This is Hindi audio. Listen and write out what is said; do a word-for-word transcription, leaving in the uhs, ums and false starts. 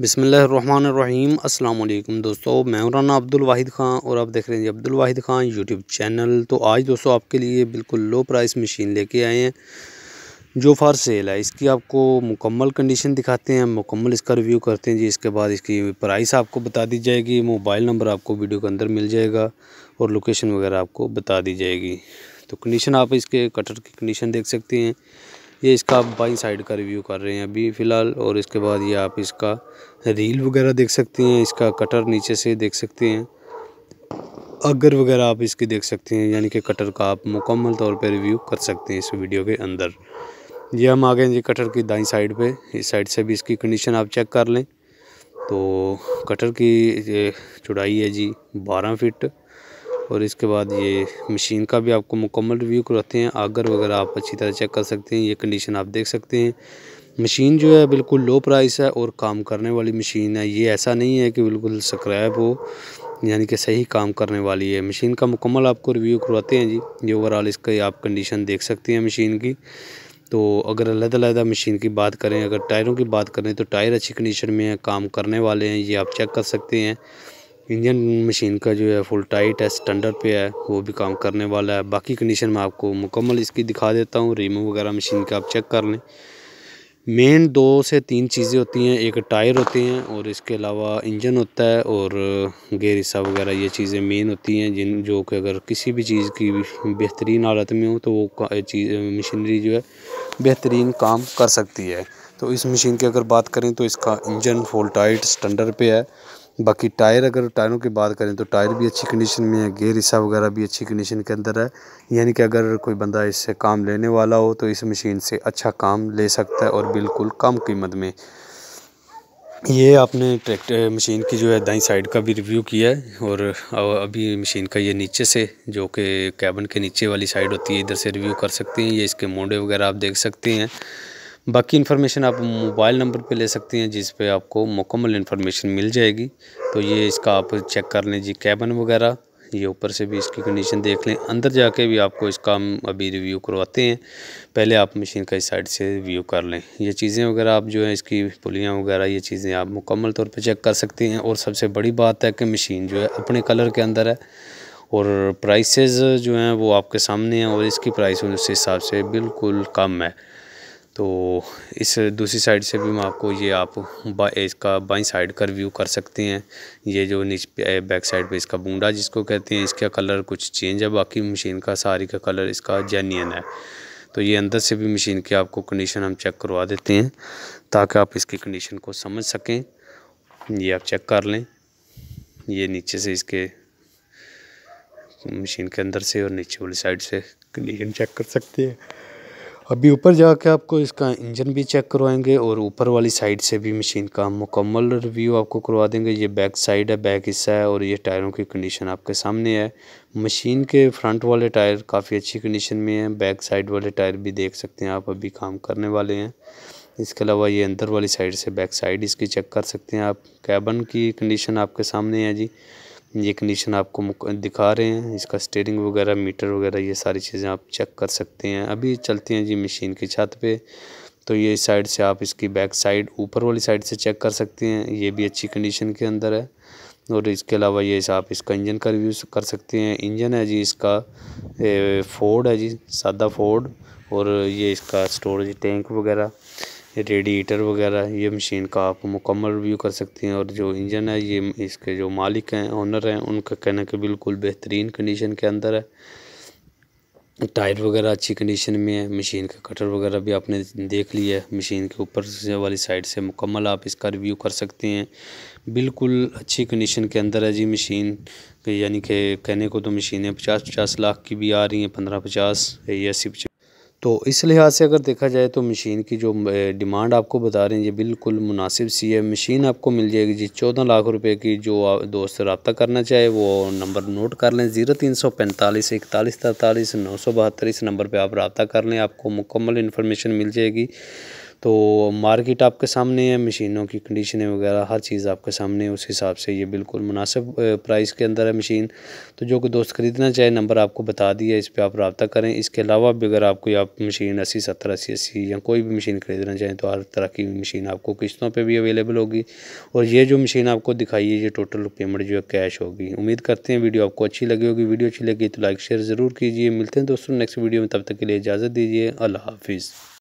बिस्मिल्लाहिर्रहमानिर्रहीम। अस्सलाम वालेकुम दोस्तों, मैं हूं राणा अब्दुल वाहिद खान और आप देख रहे हैं अब्दुल वाहिद खान यूट्यूब चैनल। तो आज दोस्तों आपके लिए बिल्कुल लो प्राइस मशीन लेके आए हैं जो फॉर सेल है। इसकी आपको मुकम्मल कंडीशन दिखाते हैं, मुकम्मल इसका रिव्यू करते हैं जी। इसके बाद इसकी प्राइस आपको बता दी जाएगी, मोबाइल नंबर आपको वीडियो के अंदर मिल जाएगा और लोकेशन वगैरह आपको बता दी जाएगी। तो कंडीशन आप इसके कटर की कंडीशन देख सकते हैं। ये इसका आप बाई साइड का रिव्यू कर रहे हैं अभी फ़िलहाल। और इसके बाद ये आप इसका रील वगैरह देख सकते हैं, इसका कटर नीचे से देख सकते हैं, अगर वगैरह आप इसकी देख सकते हैं। यानी कि कटर का आप मुकम्मल तौर पे रिव्यू कर सकते हैं इस वीडियो के अंदर। ये हम आ गए जी कटर की दाई साइड पे, इस साइड से भी इसकी कंडीशन आप चेक कर लें। तो कटर की चौड़ाई है जी बारह फिट। और इसके बाद ये मशीन का भी आपको मुकम्मल रिव्यू कराते हैं, आगर वगैरह आप अच्छी तरह चेक कर सकते हैं। ये कंडीशन आप देख सकते हैं। मशीन जो है बिल्कुल लो प्राइस है और काम करने वाली मशीन है। ये ऐसा नहीं है कि बिल्कुल स्क्रैप हो, यानी कि सही काम करने वाली है। मशीन का मुकम्मल आपको रिव्यू करवाते हैं जी। ये ओवरऑल इसका आप कंडीशन देख सकते हैं मशीन की। तो अगर अलग अलग मशीन की बात करें, अगर टायरों की बात करें तो टायर अच्छी कंडीशन में है, काम करने वाले हैं, ये आप चेक कर सकते हैं। इंजन मशीन का जो है फुल टाइट है, स्टैंडर्ड पे है, वो भी काम करने वाला है। बाकी कंडीशन मैं आपको मुकम्मल इसकी दिखा देता हूँ। रिमूव वगैरह मशीन का आप चेक कर लें। मेन दो से तीन चीज़ें होती हैं, एक टायर होते हैं और इसके अलावा इंजन होता है और गेयर हिस्सा वगैरह, ये चीज़ें मेन होती हैं। जिन जो कि अगर किसी भी चीज़ की बेहतरीन हालत में हो तो वो चीज़ मशीनरी जो है बेहतरीन काम कर सकती है। तो इस मशीन की अगर बात करें तो इसका इंजन फुल टाइट स्टैंडर्ड पे है। बाकी टायर, अगर टायरों की बात करें तो टायर भी अच्छी कंडीशन में है, गेयर हिस्सा वगैरह भी अच्छी कंडीशन के अंदर है। यानी कि अगर कोई बंदा इससे काम लेने वाला हो तो इस मशीन से अच्छा काम ले सकता है और बिल्कुल कम कीमत में। ये आपने ट्रैक्टर मशीन की जो है दाईं साइड का भी रिव्यू किया है और अभी मशीन का ये नीचे से जो कि कैबिन के नीचे वाली साइड होती है, इधर से रिव्यू कर सकते हैं। ये इसके मोड़े वगैरह आप देख सकते हैं। बाकी इन्फॉर्मेशन आप मोबाइल नंबर पे ले सकते हैं जिस पे आपको मुकम्मल इन्फॉर्मेशन मिल जाएगी। तो ये इसका आप चेक कर लें जी, कैबिन वगैरह ये ऊपर से भी इसकी कंडीशन देख लें। अंदर जाके भी आपको इसका हम अभी रिव्यू करवाते हैं, पहले आप मशीन का इस साइड से रिव्यू कर लें। ये चीज़ें वगैरह आप जो है इसकी पुलियाँ वगैरह ये चीज़ें आप मुकम्मल तौर पर चेक कर सकते हैं। और सबसे बड़ी बात है कि मशीन जो है अपने कलर के अंदर है और प्राइसेस जो हैं वो आपके सामने हैं और इसकी प्राइस उस हिसाब से बिल्कुल कम है। तो इस दूसरी साइड से भी मैं आपको ये आप बा, इसका बाई साइड का रिव्यू कर सकते हैं। ये जो नीचे बैक साइड पे इसका बूंडा जिसको कहते हैं, इसका कलर कुछ चेंज है, बाकी मशीन का सारी का कलर इसका जेन्युइन है। तो ये अंदर से भी मशीन की आपको कंडीशन हम चेक करवा देते हैं ताकि आप इसकी कंडीशन को समझ सकें। ये आप चेक कर लें, ये नीचे से इसके मशीन के अंदर से और नीचे वाली साइड से कंडीशन चेक कर सकते हैं। अभी ऊपर जाके आपको इसका इंजन भी चेक करवाएंगे और ऊपर वाली साइड से भी मशीन का मुकम्मल रिव्यू आपको करवा देंगे। ये बैक साइड है, बैक हिस्सा है और ये टायरों की कंडीशन आपके सामने है। मशीन के फ्रंट वाले टायर काफ़ी अच्छी कंडीशन में हैं, बैक साइड वाले टायर भी देख सकते हैं आप, अभी काम करने वाले हैं। इसके अलावा ये अंदर वाली साइड से बैक साइड इसकी चेक कर सकते हैं आप। कैबिन की कंडीशन आपके सामने है जी, ये कंडीशन आपको दिखा रहे हैं। इसका स्टीयरिंग वगैरह, मीटर वगैरह, ये सारी चीज़ें आप चेक कर सकते हैं। अभी चलते हैं जी मशीन की छत पे। तो ये इस साइड से आप इसकी बैक साइड ऊपर वाली साइड से चेक कर सकते हैं, ये भी अच्छी कंडीशन के अंदर है। और इसके अलावा ये इस आप इसका इंजन का रिव्यू कर सकते हैं। इंजन है जी इसका फोर्ड है जी, सादा फोर्ड। और ये इसका स्टोरेज टैंक वगैरह, रेडिएटर वगैरह, ये मशीन का आप मुकम्मल रिव्यू कर सकते हैं। और जो इंजन है ये इसके जो मालिक हैं, ओनर हैं, उनका कहना है कि बिल्कुल बेहतरीन कंडीशन के अंदर है। टायर वगैरह अच्छी कंडीशन में है। मशीन का कटर वगैरह भी आपने देख लिया है। मशीन के ऊपर से वाली साइड से मुकम्मल आप इसका रिव्यू कर सकते हैं। बिल्कुल अच्छी कंडीशन के अंदर है जी मशीन। यानी कि कहने को तो मशीनें पचास पचास लाख की भी आ रही हैं, पंद्रह पचास या अस्सी पचास। तो इस लिहाज से अगर देखा जाए तो मशीन की जो डिमांड आपको बता रहे हैं ये बिल्कुल मुनासिब सी है। मशीन आपको मिल जाएगी जी चौदह लाख रुपए की। जो दोस्त रब्ता करना चाहे वो नंबर नोट कर लें, ज़ीरो तीन सौ पैंतालीस इकतालीस तरतालीस नौ सौ बहत्तर, इस नंबर पे आप रब्ता कर लें, आपको मुकम्मल इन्फॉर्मेशन मिल जाएगी। तो मार्केट आपके सामने है, मशीनों की कंडीशनें वगैरह हर चीज़ आपके सामने है। उस हिसाब से ये बिल्कुल मुनासिब प्राइस के अंदर है मशीन। तो जो कोई दोस्त ख़रीदना चाहे नंबर आपको बता दिया, इस पर आप रब्ता करें। इसके अलावा भी अगर आप कोई आप मशीन अस्सी सत्तर अस्सी अस्सी या कोई भी मशीन ख़रीदना चाहें तो हर तरह की मशीन आपको किस्तों पर भी अवेलेबल होगी। और ये जो मशीन आपको दिखाई है ये टोटल पेमेंट जो है कैश होगी। उम्मीद करते हैं वीडियो आपको अच्छी लगी होगी। वीडियो अच्छी लगी तो लाइक शेयर ज़रूर कीजिए। मिलते हैं दोस्तों नेक्स्ट वीडियो में, तब तक के लिए इजाज़त दीजिए। अल्लाह हाफिज़।